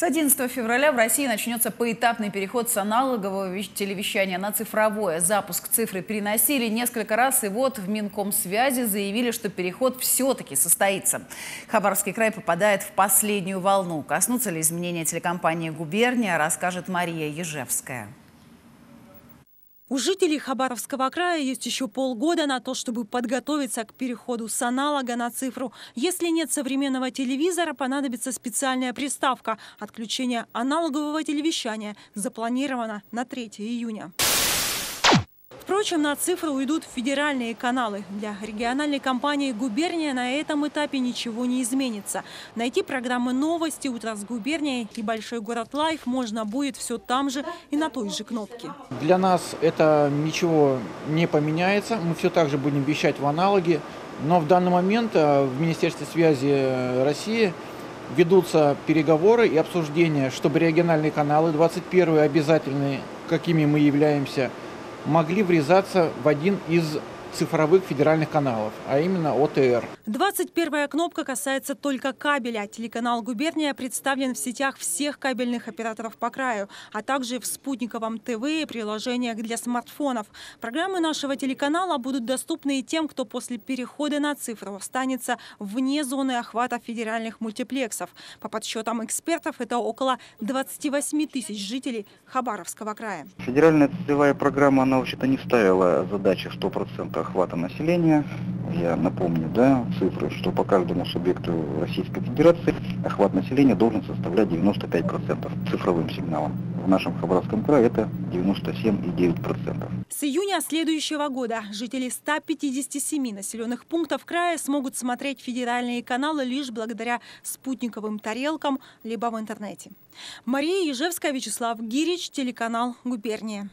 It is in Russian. С 11 февраля в России начнется поэтапный переход с аналогового телевещания на цифровое. Запуск цифры переносили несколько раз, и вот в Минкомсвязи заявили, что переход все-таки состоится. Хабаровский край попадает в последнюю волну. Коснутся ли изменения телекомпании «Губерния», расскажет Мария Ежевская. У жителей Хабаровского края есть еще полгода на то, чтобы подготовиться к переходу с аналога на цифру. Если нет современного телевизора, понадобится специальная приставка. Отключение аналогового телевещания запланировано на 3 июня. Впрочем, на цифру уйдут федеральные каналы. Для региональной компании «Губерния» на этом этапе ничего не изменится. Найти программы «Новости», «Утро с Губернией» и «Большой город Лайф» можно будет все там же и на той же кнопке. Для нас это ничего не поменяется. Мы все так же будем вещать в аналоге. Но в данный момент в Министерстве связи России ведутся переговоры и обсуждения, чтобы региональные каналы, 21-е обязательные, какими мы являемся, могли врезаться в один из цифровых федеральных каналов, а именно ОТР. 21-я кнопка касается только кабеля. Телеканал «Губерния» представлен в сетях всех кабельных операторов по краю, а также в спутниковом ТВ и приложениях для смартфонов. Программы нашего телеканала будут доступны и тем, кто после перехода на цифру останется вне зоны охвата федеральных мультиплексов. По подсчетам экспертов, это около 28 тысяч жителей Хабаровского края. Федеральная целевая программа, она вообще-то не ставила задачи 100% охвата населения. Я напомню, да, цифры, что по каждому субъекту Российской Федерации охват населения должен составлять 95% цифровым сигналом. В нашем Хабаровском крае это 97,9%. С июня следующего года жители 157 населенных пунктов края смогут смотреть федеральные каналы лишь благодаря спутниковым тарелкам либо в интернете. Мария Ежевская, Вячеслав Гирич, телеканал «Губерния».